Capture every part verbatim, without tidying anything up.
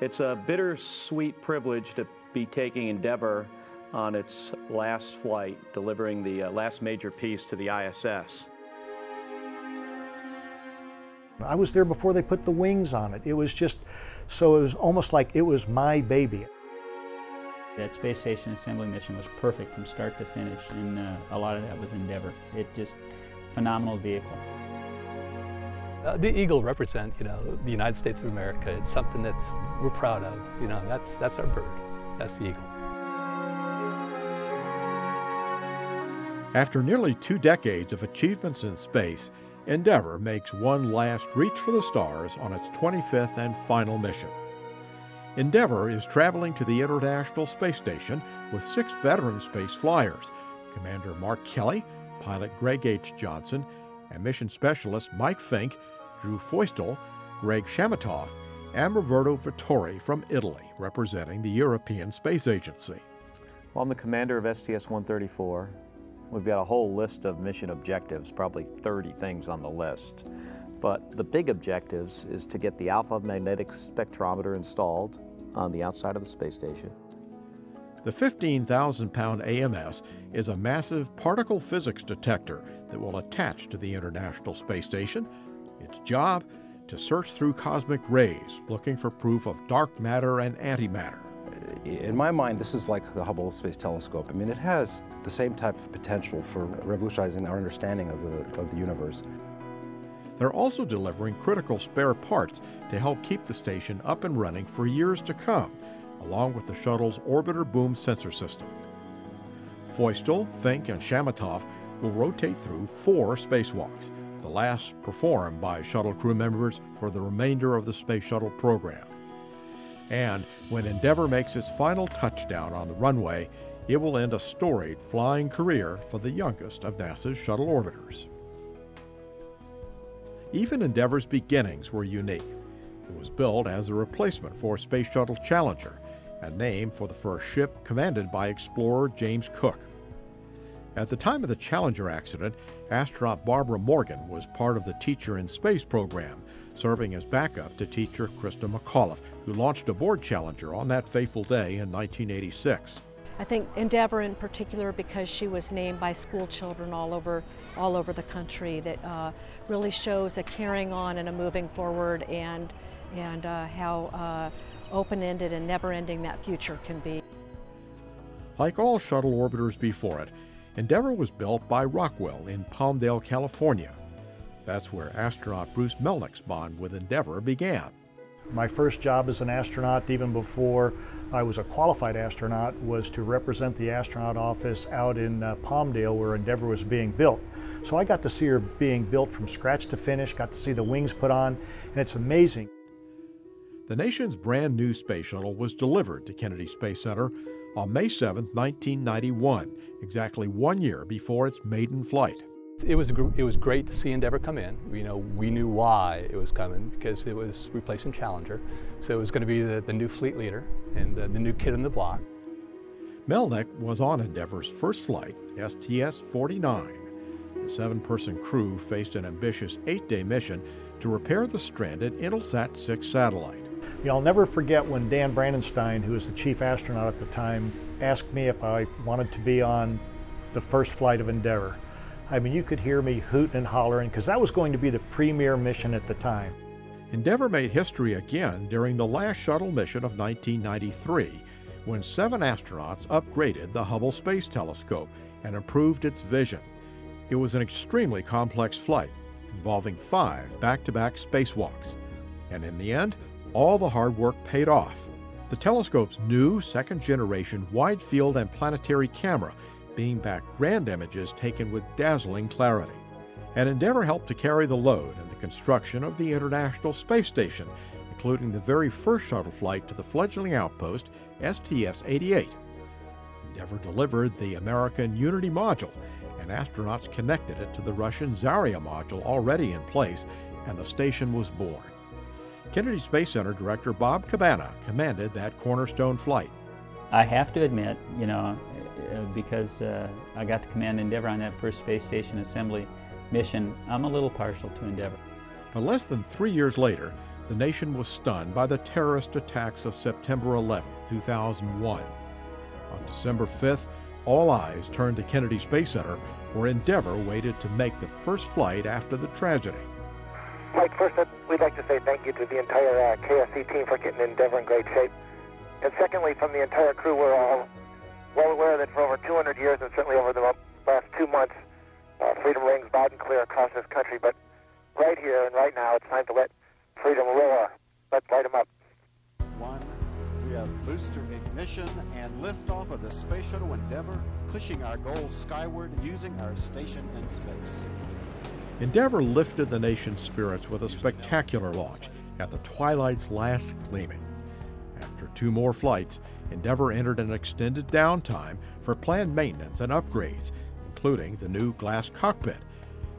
It's a bittersweet privilege to be taking Endeavour on its last flight, delivering the uh, last major piece to the I S S. I was there before they put the wings on it. It was just, so it was almost like it was my baby. That space station assembly mission was perfect from start to finish, and uh, a lot of that was Endeavour. It just, phenomenal vehicle. Uh, the Eagle represents, you know, the United States of America. It's something that's we're proud of. You know, that's that's our bird. That's the Eagle. After nearly two decades of achievements in space, Endeavour makes one last reach for the stars on its twenty-fifth and final mission. Endeavour is traveling to the International Space Station with six veteran space flyers, Commander Mark Kelly, pilot Greg H. Johnson, and mission specialists Mike Fink, Drew Feustel, Greg Chamitoff, and Roberto Vittori from Italy, representing the European Space Agency. Well, I'm the commander of S T S one thirty-four. We've got a whole list of mission objectives, probably thirty things on the list. But the big objectives is to get the Alpha Magnetic Spectrometer installed on the outside of the space station. The fifteen thousand pound A M S is a massive particle physics detector that will attach to the International Space Station. Its job, to search through cosmic rays, looking for proof of dark matter and antimatter. In my mind, this is like the Hubble Space Telescope. I mean, it has the same type of potential for revolutionizing our understanding of the, of the universe. They're also delivering critical spare parts to help keep the station up and running for years to come, along with the shuttle's orbiter boom sensor system. Feustel, Fink, and Chamitoff will rotate through four spacewalks, the last performed by shuttle crew members for the remainder of the space shuttle program. And when Endeavour makes its final touchdown on the runway, it will end a storied flying career for the youngest of NASA's shuttle orbiters. Even Endeavour's beginnings were unique. It was built as a replacement for Space Shuttle Challenger, a name for the first ship commanded by explorer James Cook. At the time of the Challenger accident, astronaut Barbara Morgan was part of the Teacher in Space program, serving as backup to teacher Christa McAuliffe, who launched aboard Challenger on that fateful day in nineteen eighty-six. I think Endeavour in particular, because she was named by school children all over, all over the country, that uh, really shows a carrying on and a moving forward, and, and uh, how uh, open-ended and never-ending that future can be. Like all shuttle orbiters before it, Endeavour was built by Rockwell in Palmdale, California. That's where astronaut Bruce Melnick's bond with Endeavour began. My first job as an astronaut, even before I was a qualified astronaut, was to represent the astronaut office out in uh, Palmdale, where Endeavour was being built. So I got to see her being built from scratch to finish, got to see the wings put on, and it's amazing. The nation's brand new space shuttle was delivered to Kennedy Space Center on May seventh, nineteen ninety-one, exactly one year before its maiden flight. It was, it was great to see Endeavour come in. You know, we knew why it was coming, because it was replacing Challenger. So it was going to be the, the new fleet leader and the, the new kid on the block. Melnick was on Endeavour's first flight, S T S forty-nine. The seven-person crew faced an ambitious eight-day mission to repair the stranded Intelsat six satellite. You know, I'll never forget when Dan Brandenstein, who was the chief astronaut at the time, asked me if I wanted to be on the first flight of Endeavour. I mean, you could hear me hooting and hollering, because that was going to be the premier mission at the time. Endeavour made history again during the last shuttle mission of nineteen ninety-three, when seven astronauts upgraded the Hubble Space Telescope and improved its vision. It was an extremely complex flight, involving five back-to-back spacewalks. And in the end, all the hard work paid off. The telescope's new second-generation wide-field and planetary camera being back grand images taken with dazzling clarity. And Endeavour helped to carry the load in the construction of the International Space Station, including the very first shuttle flight to the fledgling outpost, S T S eighty-eight. Endeavour delivered the American Unity module, and astronauts connected it to the Russian Zarya module already in place, and the station was born. Kennedy Space Center director Bob Cabana commanded that cornerstone flight. I have to admit, you know, because uh, I got to command Endeavour on that first space station assembly mission, I'm a little partial to Endeavour. But less than three years later, the nation was stunned by the terrorist attacks of September eleventh, two thousand one. On December fifth, all eyes turned to Kennedy Space Center, where Endeavour waited to make the first flight after the tragedy. Mike, first, we'd like to say thank you to the entire uh, K S C team for getting Endeavour in great shape. And secondly, from the entire crew, we're all well aware that for over two hundred years, and certainly over the last two months, uh, freedom rings loud and clear across this country. But right here and right now, it's time to let freedom roar. Let's light them up. One, we have booster ignition and liftoff of the Space Shuttle Endeavour, pushing our goals skyward using our station in space. Endeavour lifted the nation's spirits with a spectacular launch at the twilight's last gleaming. After two more flights, Endeavour entered an extended downtime for planned maintenance and upgrades, including the new glass cockpit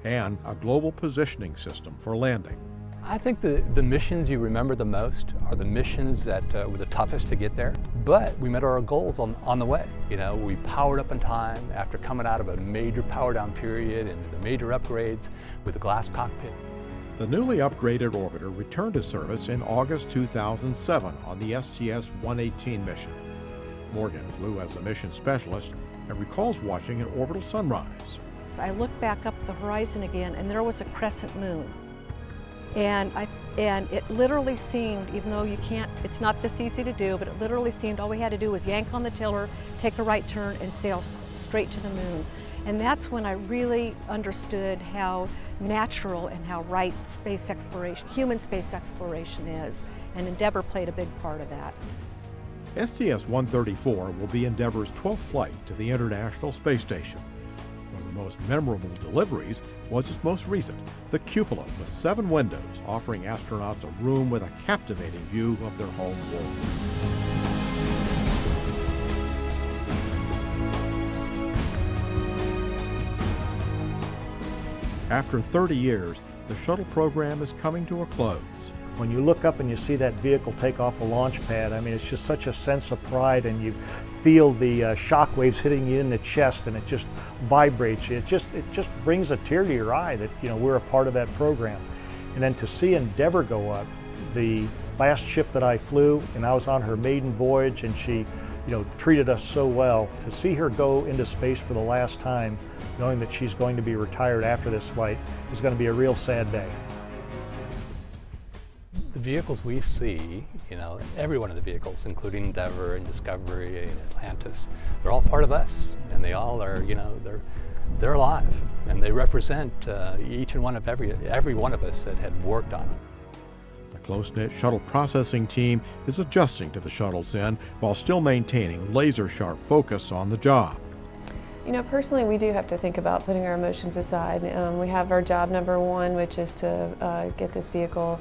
and a global positioning system for landing. I think the, the missions you remember the most are the missions that uh, were the toughest to get there, but we met our goals on, on the way. You know, we powered up in time after coming out of a major power down period and the major upgrades with the glass cockpit. The newly upgraded orbiter returned to service in August two thousand seven on the S T S one eighteen mission. Morgan flew as a mission specialist and recalls watching an orbital sunrise. So I looked back up the horizon again, and there was a crescent moon. And, I, and it literally seemed, even though you can't, it's not this easy to do, but it literally seemed all we had to do was yank on the tiller, take a right turn, and sail straight to the moon. And that's when I really understood how natural and how right space exploration, human space exploration is, and Endeavour played a big part of that. S T S one thirty-four will be Endeavour's twelfth flight to the International Space Station. One of the most memorable deliveries was its most recent, the cupola with seven windows, offering astronauts a room with a captivating view of their home world. After thirty years, the shuttle program is coming to a close. When you look up and you see that vehicle take off the launch pad, I mean, it's just such a sense of pride, and you feel the uh, shock waves hitting you in the chest, and it just vibrates you. It just, it just brings a tear to your eye that, you know, we're a part of that program. And then to see Endeavour go up, the last ship that I flew, and I was on her maiden voyage, and she, you know, treated us so well. To see her go into space for the last time, knowing that she's going to be retired after this flight, is going to be a real sad day. The vehicles we see, you know, every one of the vehicles, including Endeavour and Discovery and Atlantis, they're all part of us, and they all are, you know, they're they're alive, and they represent uh, each and one of every every one of us that had worked on them. Close-knit shuttle processing team is adjusting to the shuttle's end while still maintaining laser-sharp focus on the job. You know, personally, we do have to think about putting our emotions aside. Um, we have our job number one, which is to uh, get this vehicle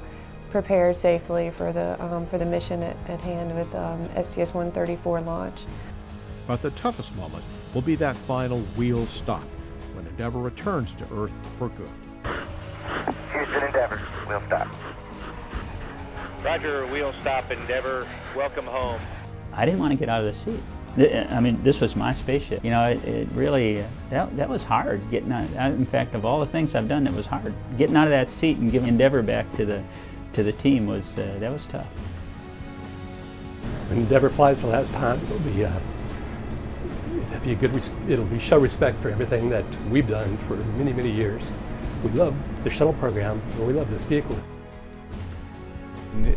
prepared safely for the, um, for the mission at, at hand with um, S T S one thirty-four launch. But the toughest moment will be that final wheel stop when Endeavour returns to Earth for good. Houston, Endeavour, wheel stop. Roger, wheel stop, Endeavour, welcome home. I didn't want to get out of the seat. I mean, this was my spaceship. You know, it, it really, that, that was hard getting out. In fact, of all the things I've done, it was hard. Getting out of that seat and giving Endeavour back to the, to the team was, uh, that was tough. When Endeavour flies for the last time, it'll be, uh, it'll be a good, it'll be show respect for everything that we've done for many, many years. We love the shuttle program, and we love this vehicle.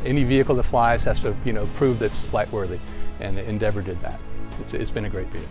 Any vehicle that flies has to, you know, prove that it's flight worthy, and Endeavour did that. It's, it's been a great vehicle.